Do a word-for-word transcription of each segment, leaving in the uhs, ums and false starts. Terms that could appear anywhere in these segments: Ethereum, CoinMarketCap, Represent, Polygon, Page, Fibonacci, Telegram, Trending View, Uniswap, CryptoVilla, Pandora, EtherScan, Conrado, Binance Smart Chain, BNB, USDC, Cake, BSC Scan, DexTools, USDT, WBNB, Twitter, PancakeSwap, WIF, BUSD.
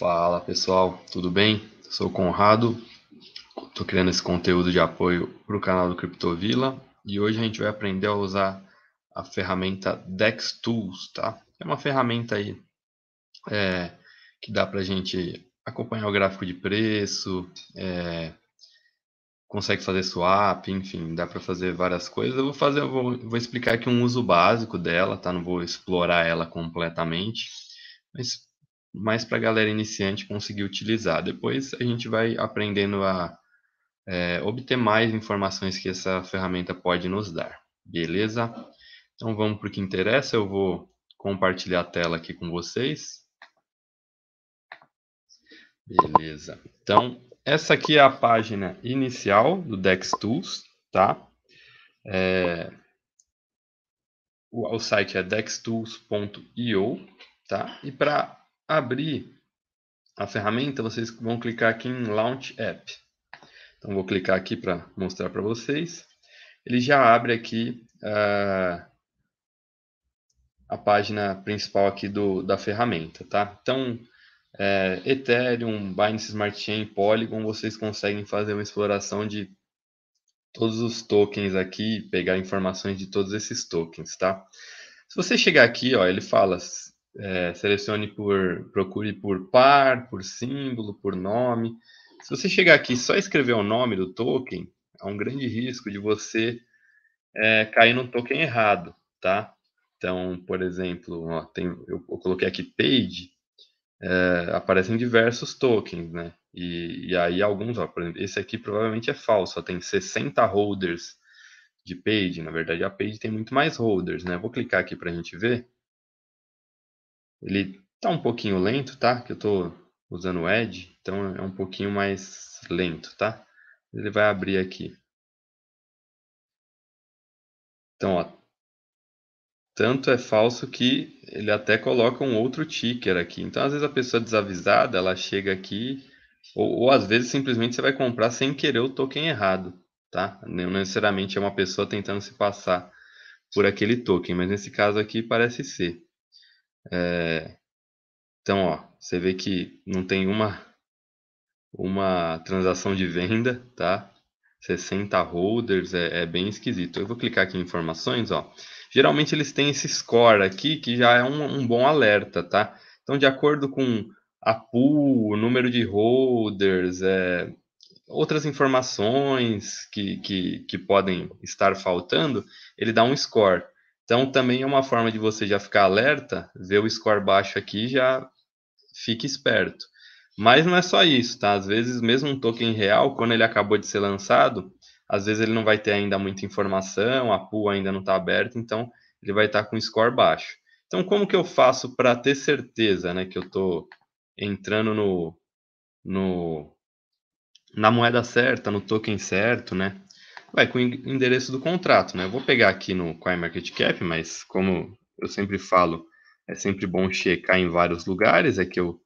Fala pessoal, tudo bem? Eu sou o Conrado, estou criando esse conteúdo de apoio para o canal do CryptoVilla e hoje a gente vai aprender a usar a ferramenta DexTools, tá? É uma ferramenta aí é, que dá para a gente acompanhar o gráfico de preço, é, consegue fazer swap, enfim, dá para fazer várias coisas. Eu vou fazer, eu vou, vou explicar aqui um uso básico dela, tá? Não vou explorar ela completamente, mas mais para a galera iniciante conseguir utilizar. Depois a gente vai aprendendo a é, obter mais informações que essa ferramenta pode nos dar, beleza? Então vamos para o que interessa. Eu vou compartilhar a tela aqui com vocês. Beleza, então essa aqui é a página inicial do DexTools, tá? É, o, o site é dextools ponto i o, tá? E para abrir a ferramenta, vocês vão clicar aqui em Launch App. Então vou clicar aqui para mostrar para vocês. Ele já abre aqui uh, a página principal aqui do, da ferramenta, tá? Então É, Ethereum, Binance Smart Chain, Polygon, vocês conseguem fazer uma exploração de todos os tokens aqui, pegar informações de todos esses tokens, tá? Se você chegar aqui, ó, ele fala, é, selecione por, procure por par, por símbolo, por nome. Se você chegar aqui e só escrever o nome do token, há um grande risco de você é, cair no token errado, tá? Então, por exemplo, ó, tem, eu, eu coloquei aqui Page. É, aparecem diversos tokens, né? E, e aí alguns, ó, por exemplo, esse aqui provavelmente é falso, ó, tem sessenta holders de Page. Na verdade, a Page tem muito mais holders, né? Vou clicar aqui para a gente ver. Ele tá um pouquinho lento, tá? Que eu tô usando o Edge, então é um pouquinho mais lento, tá? Ele vai abrir aqui. Então, ó, tanto é falso que ele até coloca um outro ticker aqui. Então, às vezes, a pessoa desavisada, ela chega aqui, ou, ou às vezes, simplesmente, você vai comprar sem querer o token errado, tá? Não necessariamente é uma pessoa tentando se passar por aquele token, mas nesse caso aqui parece ser. É... Então, ó, você vê que não tem uma, uma transação de venda, tá? sessenta holders, é, é bem esquisito. Eu vou clicar aqui em informações, ó. Geralmente eles têm esse score aqui, que já é um, um bom alerta, tá? Então, de acordo com a pool, o número de holders, é, outras informações que, que, que podem estar faltando, ele dá um score. Então, também é uma forma de você já ficar alerta, ver o score baixo aqui e já fique esperto. Mas não é só isso, tá? Às vezes, mesmo um token real, quando ele acabou de ser lançado, às vezes ele não vai ter ainda muita informação, a pool ainda não está aberta, então ele vai estar tá com score baixo. Então, como que eu faço para ter certeza, né, que eu estou entrando no, no, na moeda certa, no token certo, né? Vai com o endereço do contrato, né? Eu vou pegar aqui no CoinMarketCap, mas como eu sempre falo, é sempre bom checar em vários lugares, é que eu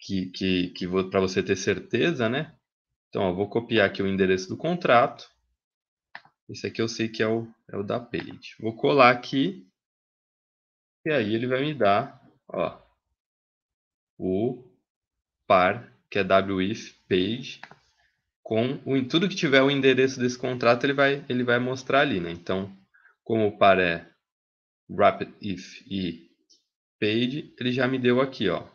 que, que, que vou para você ter certeza, né? Então, eu vou copiar aqui o endereço do contrato. Esse aqui eu sei que é o, é o da Page. Vou colar aqui. E aí ele vai me dar, ó, o par, que é W I F, Page, com o, em tudo que tiver o endereço desse contrato, ele vai, ele vai mostrar ali, né? Então, como o par é Rapid If e Page, ele já me deu aqui, ó.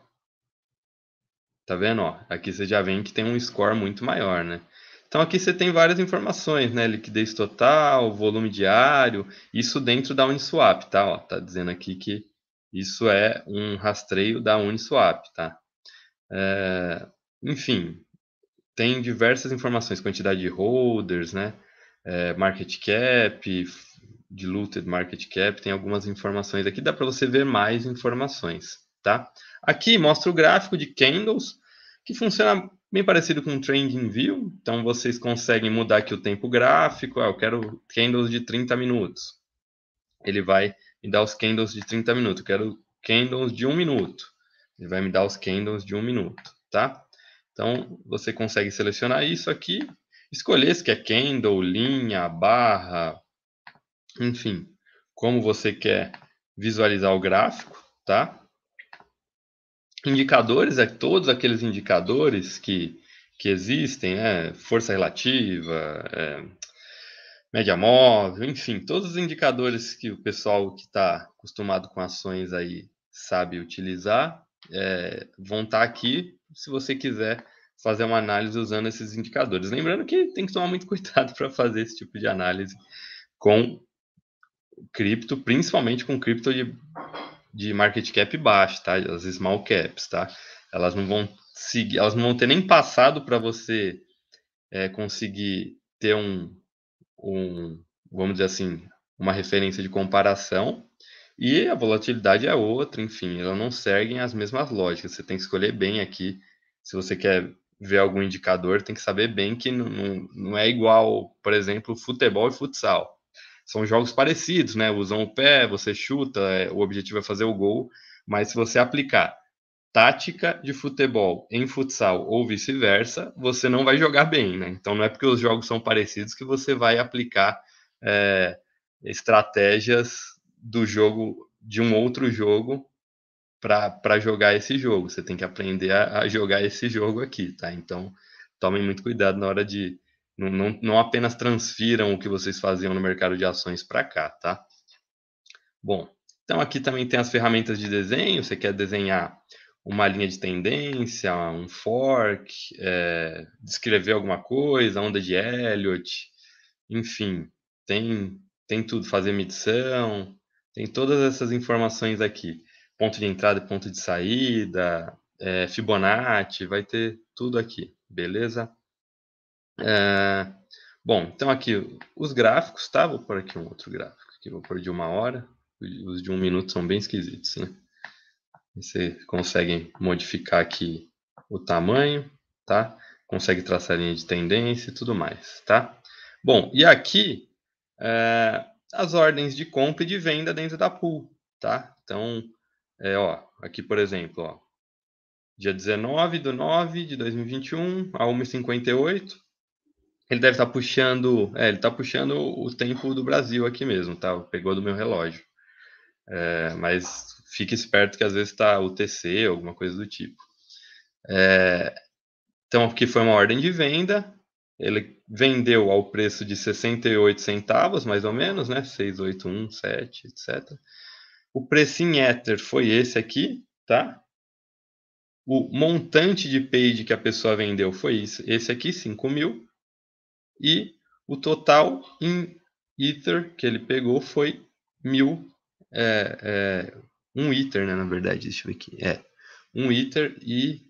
Tá vendo? Ó, aqui você já vê que tem um score muito maior, né? Então aqui você tem várias informações, né? Liquidez total, volume diário, isso dentro da Uniswap, tá? Ó, tá dizendo aqui que isso é um rastreio da Uniswap, tá? É, enfim, tem diversas informações, quantidade de holders, né? É, market cap, diluted market cap, tem algumas informações aqui, dá para você ver mais informações, tá? Aqui mostra o gráfico de candles, que funciona bem parecido com o Trending View. Então, vocês conseguem mudar aqui o tempo gráfico. Ah, eu quero candles de trinta minutos. Ele vai me dar os candles de trinta minutos. Eu quero candles de um minuto. Ele vai me dar os candles de um minuto, tá? Então, você consegue selecionar isso aqui. Escolher se quer candle, linha, barra. Enfim, como você quer visualizar o gráfico, tá? indicadores, é todos aqueles indicadores que, que existem, né? Força relativa, é, média móvel, enfim, todos os indicadores que o pessoal que está acostumado com ações aí sabe utilizar, é, vão estar aqui se você quiser fazer uma análise usando esses indicadores. Lembrando que tem que tomar muito cuidado para fazer esse tipo de análise com cripto, principalmente com cripto de, de market cap baixo, tá? As small caps, tá? Elas não vão seguir, elas não vão ter nem passado para você é, conseguir ter um, um, vamos dizer assim, uma referência de comparação. E a volatilidade é outra, enfim, elas não seguem as mesmas lógicas. Você tem que escolher bem aqui. Se você quer ver algum indicador, tem que saber bem que não, não, não é igual, por exemplo, futebol e futsal. São jogos parecidos, né? Usam o pé, você chuta, o objetivo é fazer o gol. Mas se você aplicar tática de futebol em futsal ou vice-versa, você não vai jogar bem, né? Então não é porque os jogos são parecidos que você vai aplicar é, estratégias do jogo, de um outro jogo, para jogar esse jogo. Você tem que aprender a, a jogar esse jogo aqui, tá? Então tomem muito cuidado na hora de... Não, não, não apenas transfiram o que vocês faziam no mercado de ações para cá, tá? Bom, então aqui também tem as ferramentas de desenho. Você quer desenhar uma linha de tendência, um fork, é, descrever alguma coisa, onda de Elliott, enfim, tem, tem tudo, fazer medição, tem todas essas informações aqui. Ponto de entrada e ponto de saída, é, Fibonacci, vai ter tudo aqui, beleza? É, bom, então aqui os gráficos, tá? Vou pôr aqui um outro gráfico, aqui vou pôr de uma hora, os de um minuto são bem esquisitos, né? Vocês conseguem modificar aqui o tamanho, tá? Consegue traçar linha de tendência e tudo mais, tá? Bom, e aqui é, as ordens de compra e de venda dentro da pool, tá? Então, é, ó, aqui por exemplo, ó, dia dezenove de nove de dois mil e vinte e um, a uma e cinquenta e oito. Ele deve estar puxando, é, ele está puxando o tempo do Brasil aqui mesmo, tá? Pegou do meu relógio. É, mas fique esperto que às vezes está U T C, alguma coisa do tipo. É, então aqui foi uma ordem de venda. Ele vendeu ao preço de sessenta e oito centavos, mais ou menos, né? seis, oito, um, sete, etcétera. O preço em Ether foi esse aqui, tá? O montante de page que a pessoa vendeu foi isso, esse aqui, cinco mil. E o total em Ether que ele pegou foi mil, é, é, um Ether, né, na verdade, deixa eu ver aqui, é, um Ether e,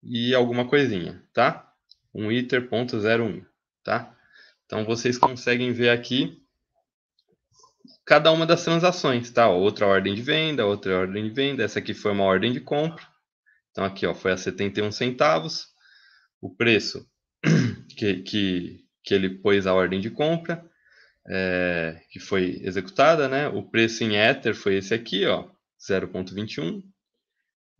e alguma coisinha, tá? Um Ether ponto zero um, tá? Então, vocês conseguem ver aqui cada uma das transações, tá? Outra ordem de venda, outra ordem de venda, essa aqui foi uma ordem de compra. Então, aqui, ó, foi a setenta e um centavos, o preço... Que, que, que ele pôs a ordem de compra, é, que foi executada, né? O preço em Ether foi esse aqui, ó, zero ponto vinte e um.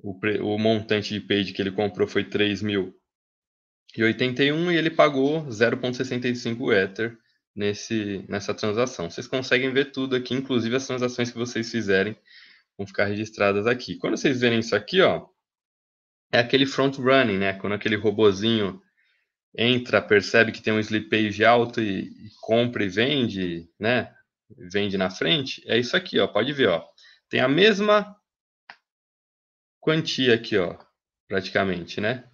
O, pre, o montante de page que ele comprou foi três mil e oitenta e um e ele pagou zero ponto sessenta e cinco Ether nesse, nessa transação. Vocês conseguem ver tudo aqui, inclusive as transações que vocês fizerem vão ficar registradas aqui. Quando vocês verem isso aqui, ó, é aquele front running, né? Quando aquele robozinho entra, percebe que tem um slippage alto e, e compra e vende, né? Vende na frente. É isso aqui, ó. Pode ver, ó. Tem a mesma quantia aqui, ó. Praticamente, né?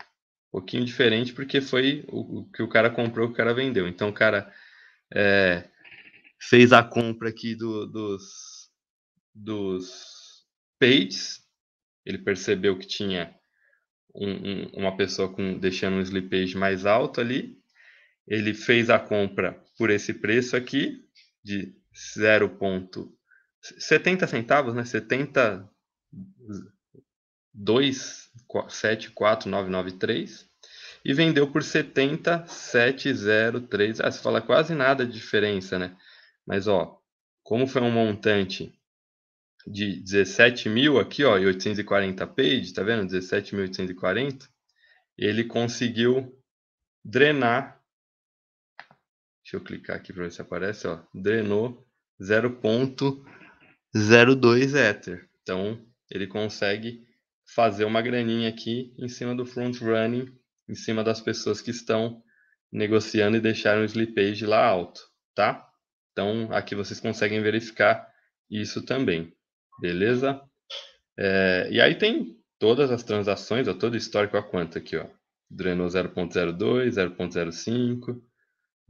Um pouquinho diferente porque foi o, o que o cara comprou, o que o cara vendeu. Então, o cara é, fez a compra aqui do, dos, dos pages. Ele percebeu que tinha... Um, um, uma pessoa com, deixando um slippage mais alto ali, ele fez a compra por esse preço aqui, de zero ponto setenta centavos, né? setenta e dois, sete, quatro, nove, nove, três, e vendeu por setenta, sete, zero, três. Ah, você fala quase nada de diferença, né? Mas, ó, como foi um montante de dezessete mil aqui, ó, e oitocentos e quarenta page, tá vendo? dezessete mil oitocentos e quarenta. Ele conseguiu drenar. Deixa eu clicar aqui para ver se aparece, ó. Drenou zero ponto zero dois Ether. Então, ele consegue fazer uma graninha aqui em cima do front running, em cima das pessoas que estão negociando e deixaram o slippage lá alto, tá? Então, aqui vocês conseguem verificar isso também, beleza? É, e aí tem todas as transações, ó, todo o histórico a quanto aqui, ó. Drenou zero ponto zero dois, zero ponto zero cinco,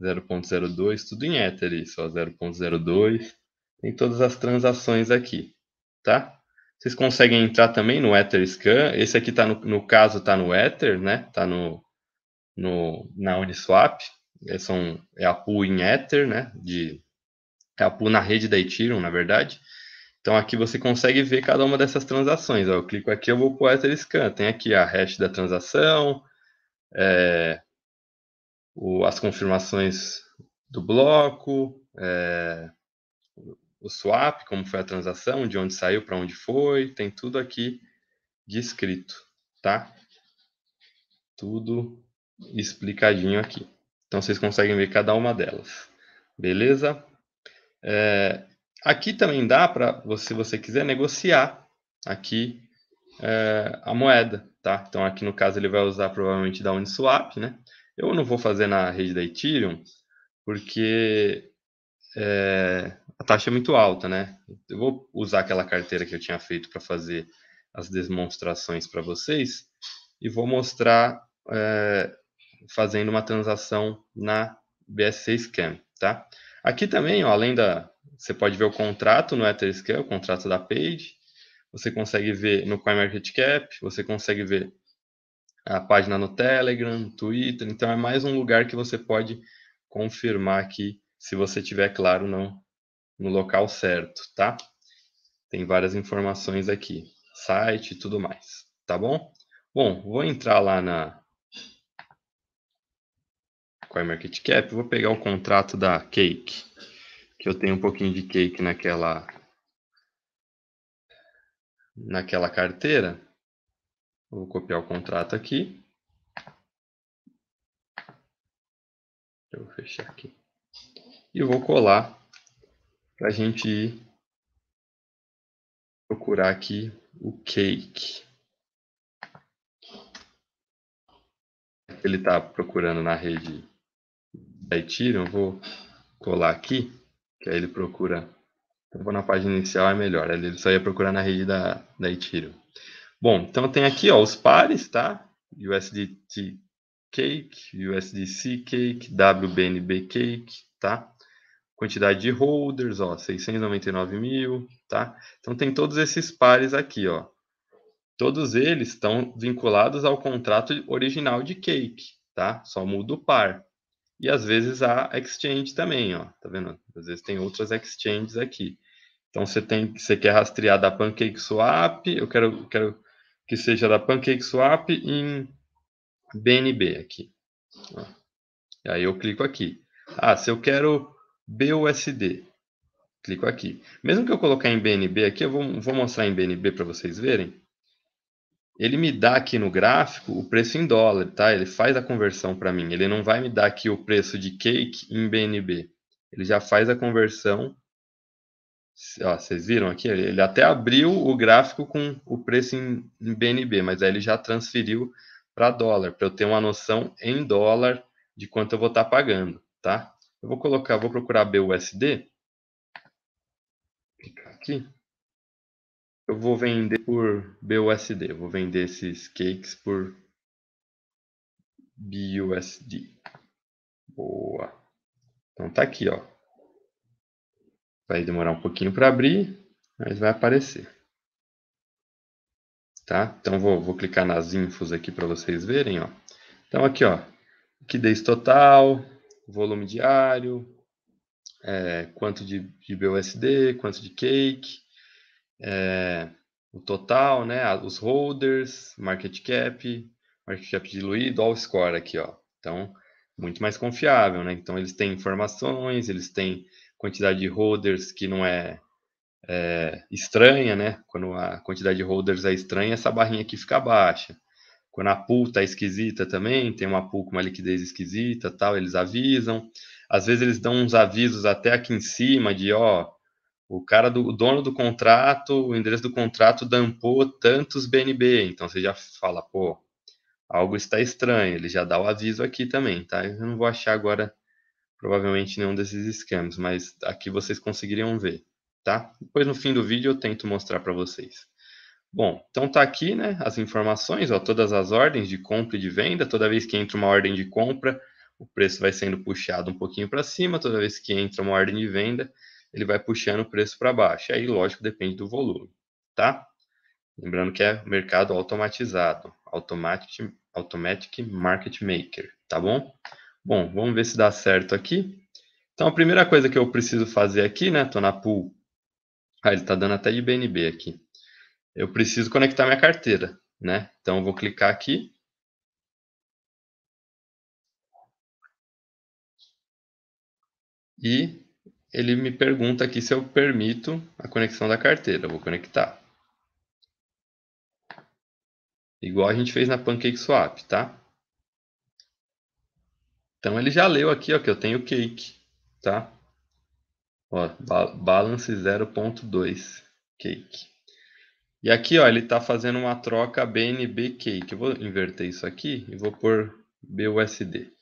zero ponto zero dois, tudo em Ether isso, ó, zero ponto zero dois. Tem todas as transações aqui, tá? Vocês conseguem entrar também no EtherScan. Esse aqui, tá no, no caso, tá no Ether, né? Tá no, no, na Uniswap. É, são, é a pool em Ether, né? De, é a pool na rede da Ethereum, na verdade. Então, aqui você consegue ver cada uma dessas transações. Ó, eu clico aqui, eu vou para o EtherScan. Tem aqui a hash da transação, é, o, as confirmações do bloco, é, o swap, como foi a transação, de onde saiu para onde foi. Tem tudo aqui descrito, tá? Tudo explicadinho aqui. Então, vocês conseguem ver cada uma delas. Beleza? É... Aqui também dá para, se você quiser, negociar aqui é, a moeda, tá? Então, aqui no caso, ele vai usar provavelmente da Uniswap, né? Eu não vou fazer na rede da Ethereum, porque é, a taxa é muito alta, né? Eu vou usar aquela carteira que eu tinha feito para fazer as demonstrações para vocês e vou mostrar é, fazendo uma transação na B S C Scan, tá? Aqui também, ó, além da... Você pode ver o contrato no EtherScan, o contrato da Page. Você consegue ver no CoinMarketCap, você consegue ver a página no Telegram, no Twitter. Então, é mais um lugar que você pode confirmar aqui, se você tiver, claro, no, no local certo, tá? Tem várias informações aqui, site e tudo mais, tá bom? Bom, vou entrar lá na CoinMarketCap, vou pegar o contrato da Cake. Que eu tenho um pouquinho de Cake naquela, naquela carteira. Vou copiar o contrato aqui. Eu vou fechar aqui. E eu vou colar para a gente ir procurar aqui o Cake. Ele está procurando na rede da Ethereum. Eu vou colar aqui. Que aí ele procura, então vou na página inicial, é melhor, ele só ia procurar na rede da, da Ethereum. Bom, então tem aqui, ó, os pares, tá? U S D T Cake, U S D C Cake, W B N B Cake, tá? Quantidade de holders, ó, seiscentos e noventa e nove mil, tá? Então tem todos esses pares aqui, ó. Todos eles estão vinculados ao contrato original de Cake, tá? Só muda o par. E às vezes há exchange também, ó, tá vendo? Às vezes tem outras exchanges aqui. Então você tem, você quer rastrear da PancakeSwap, eu quero, quero que seja da PancakeSwap em B N B aqui. Ó. E aí eu clico aqui. Ah, se eu quero B U S D, clico aqui. Mesmo que eu colocar em B N B aqui, eu vou, vou mostrar em B N B para vocês verem. Ele me dá aqui no gráfico o preço em dólar, tá? Ele faz a conversão para mim. Ele não vai me dar aqui o preço de Cake em B N B. Ele já faz a conversão. Ó, vocês viram aqui? Ele até abriu o gráfico com o preço em, em B N B, mas aí ele já transferiu para dólar, para eu ter uma noção em dólar de quanto eu vou estar tá pagando, tá? Eu vou colocar, vou procurar B U S D. Clicar aqui. Eu vou vender por B U S D, vou vender esses Cakes por B U S D. Boa. Então tá aqui, ó. Vai demorar um pouquinho para abrir, mas vai aparecer. Tá? Então vou, vou clicar nas infos aqui para vocês verem, ó. Então aqui, ó. Liquidez total, volume diário, é, quanto de, de B U S D, quanto de Cake. É, o total, né, os holders, market cap, market cap diluído, all score aqui, ó. Então, muito mais confiável, né? Então, eles têm informações, eles têm quantidade de holders que não é, é estranha, né? Quando a quantidade de holders é estranha, essa barrinha aqui fica baixa. Quando a pool tá esquisita também, tem uma pool com uma liquidez esquisita, tal, eles avisam. Às vezes, eles dão uns avisos até aqui em cima de, ó, o cara do o dono do contrato, o endereço do contrato dumpou tantos B N B, então você já fala, pô, algo está estranho, ele já dá o aviso aqui também, tá? Eu não vou achar agora, provavelmente, nenhum desses esquemas, mas aqui vocês conseguiriam ver, tá? Depois, no fim do vídeo, eu tento mostrar para vocês. Bom, então tá aqui, né, as informações, ó, todas as ordens de compra e de venda. Toda vez que entra uma ordem de compra, o preço vai sendo puxado um pouquinho para cima, toda vez que entra uma ordem de venda, ele vai puxando o preço para baixo. Aí, lógico, depende do volume, tá? Lembrando que é mercado automatizado, automatic, automatic market maker, tá bom? Bom, vamos ver se dá certo aqui. Então, a primeira coisa que eu preciso fazer aqui, né? Tô na pool. Ah, ele tá dando até de B N B aqui. Eu preciso conectar minha carteira, né? Então, eu vou clicar aqui. E ele me pergunta aqui se eu permito a conexão da carteira. Eu vou conectar. Igual a gente fez na PancakeSwap, tá? Então, ele já leu aqui, ó, que eu tenho Cake, tá? Ó, balance zero ponto dois, Cake. E aqui, ó, ele está fazendo uma troca B N B Cake. Eu vou inverter isso aqui e vou pôr B U S D.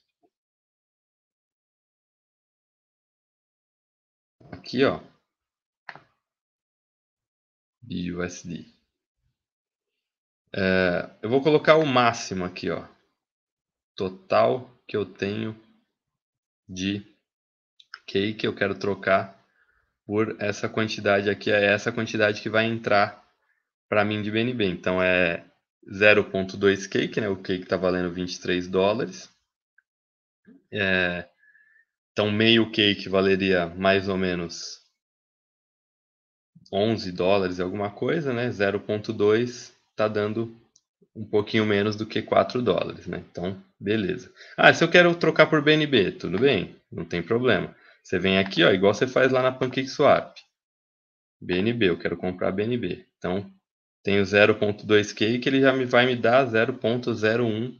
Aqui, ó. B U S D. É, eu vou colocar o máximo aqui, ó. Total que eu tenho de Cake, eu quero trocar por essa quantidade aqui, é essa quantidade que vai entrar para mim de B N B. Então é zero ponto dois Cake, né? O Cake está valendo vinte e três dólares. É, então meio Cake valeria mais ou menos onze dólares, alguma coisa, né? zero ponto dois está dando um pouquinho menos do que quatro dólares, né? Então, beleza. Ah, se eu quero trocar por B N B, tudo bem, não tem problema. Você vem aqui, ó, igual você faz lá na PancakeSwap. B N B, eu quero comprar B N B. Então, tenho zero ponto dois Cake, ele já me vai me dar zero ponto zero um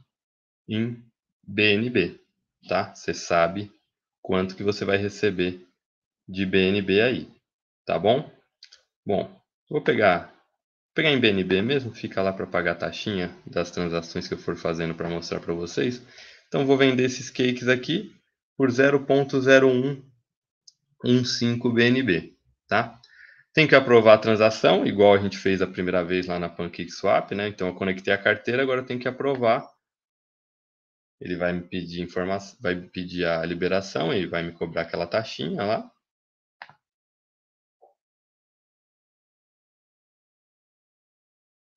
em B N B, tá? Você sabe quanto que você vai receber de B N B aí, tá bom? Bom, vou pegar pegar em B N B mesmo, fica lá para pagar a taxinha das transações que eu for fazendo para mostrar para vocês. Então, vou vender esses cakes aqui por zero ponto zero um um cinco B N B, tá? Tem que aprovar a transação, igual a gente fez a primeira vez lá na PancakeSwap, né? Então, eu conectei a carteira, agora eu tenho que aprovar. Ele vai me pedir informação, vai me pedir a liberação, ele vai me cobrar aquela taxinha lá.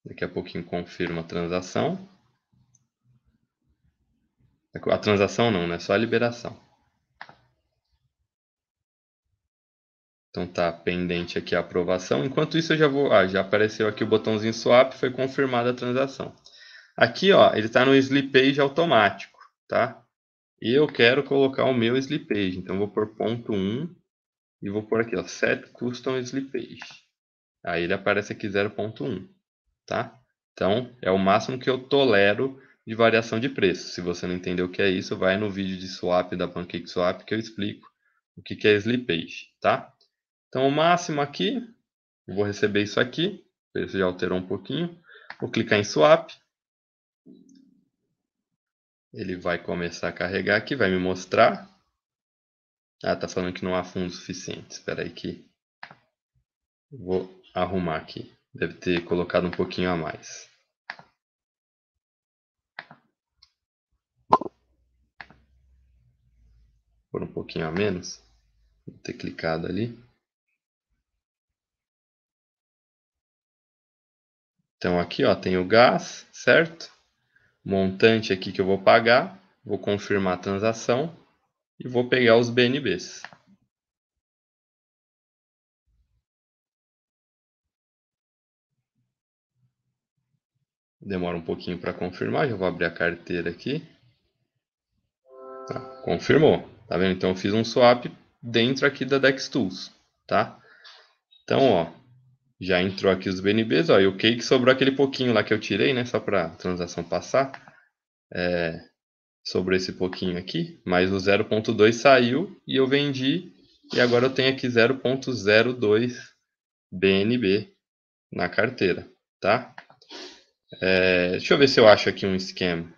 Daqui a pouquinho confirma a transação. A transação não, né? Só a liberação. Então tá pendente aqui a aprovação. Enquanto isso eu já vou... Ah, já apareceu aqui o botãozinho swap, foi confirmada a transação. Aqui, ó, ele tá no sleep page automático, tá? E eu quero colocar o meu sleep page. Então eu vou pôr ponto um e vou pôr aqui, ó, set custom sleep page. Aí ele aparece aqui zero ponto um. Tá? Então, é o máximo que eu tolero de variação de preço. Se você não entendeu o que é isso, vai no vídeo de swap da PancakeSwap que eu explico o que que é sleep page, tá? Então, o máximo aqui, eu vou receber isso aqui, o preço já alterou um pouquinho. Vou clicar em swap. Ele vai começar a carregar aqui, vai me mostrar. Ah, tá falando que não há fundos suficientes. Espera aí que vou arrumar aqui. Deve ter colocado um pouquinho a mais. Por um pouquinho a menos. Vou ter clicado ali. Então aqui, ó, tem o gás, certo? Montante aqui que eu vou pagar. Vou confirmar a transação. E vou pegar os B N Bs. Demora um pouquinho para confirmar, já vou abrir a carteira aqui. Tá, confirmou, tá vendo? Então eu fiz um swap dentro aqui da DexTools, tá? Então, ó, já entrou aqui os B N Bs, ó, e o Cake sobrou aquele pouquinho lá que eu tirei, né, só para a transação passar. É, sobrou esse pouquinho aqui, mas o zero ponto dois saiu e eu vendi E agora eu tenho aqui zero ponto zero dois B N B na carteira, tá? É, deixa eu ver se eu acho aqui um esquema.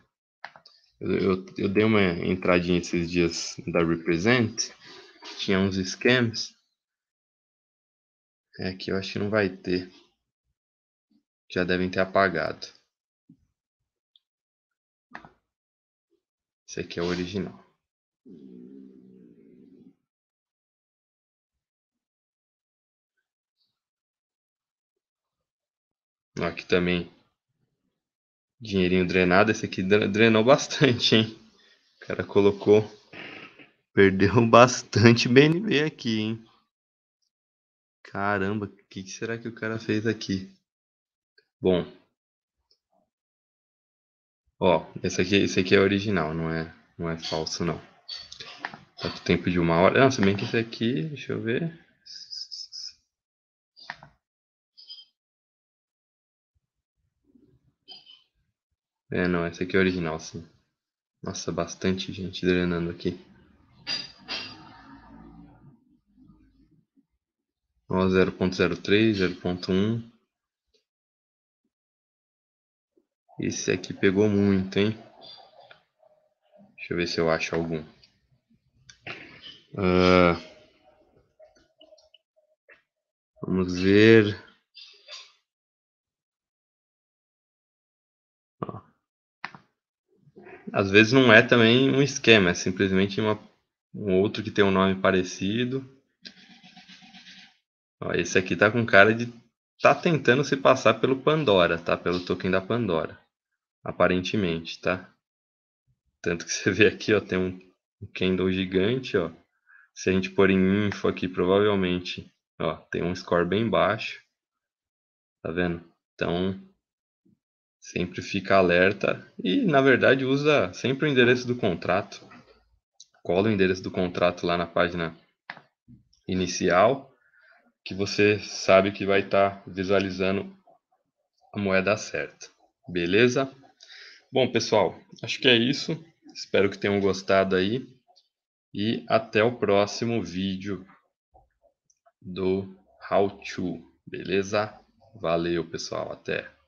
Eu, eu, eu dei uma entradinha esses dias da Represent. Tinha uns esquemas. É que eu acho que não vai ter. Já devem ter apagado. Esse aqui é o original. Aqui também, dinheirinho drenado. Esse aqui drenou bastante, hein? O cara colocou, perdeu bastante B N B aqui, hein? Caramba, o que será que o cara fez aqui? Bom, ó, esse aqui, esse aqui é original, não é, não é falso, não. Tá com tempo de uma hora. Não, se bem que esse aqui, deixa eu ver. É, não, esse aqui é original, sim. Nossa, bastante gente drenando aqui. Ó, zero ponto zero três, zero ponto um. Esse aqui pegou muito, hein? Deixa eu ver se eu acho algum. Uh, vamos ver... Às vezes não é também um esquema, é simplesmente uma, um outro que tem um nome parecido. Ó, esse aqui tá com cara de tá tentando se passar pelo Pandora, tá? Pelo token da Pandora, aparentemente, tá? Tanto que você vê aqui, ó, tem um, um candle gigante, ó. Se a gente pôr em info aqui, provavelmente, ó, tem um score bem baixo. Tá vendo? Então... sempre fica alerta e, na verdade, usa sempre o endereço do contrato. Cola o endereço do contrato lá na página inicial, que você sabe que vai estar visualizando a moeda certa. Beleza? Bom, pessoal, acho que é isso. Espero que tenham gostado aí. E até o próximo vídeo do How To. Beleza? Valeu, pessoal. Até!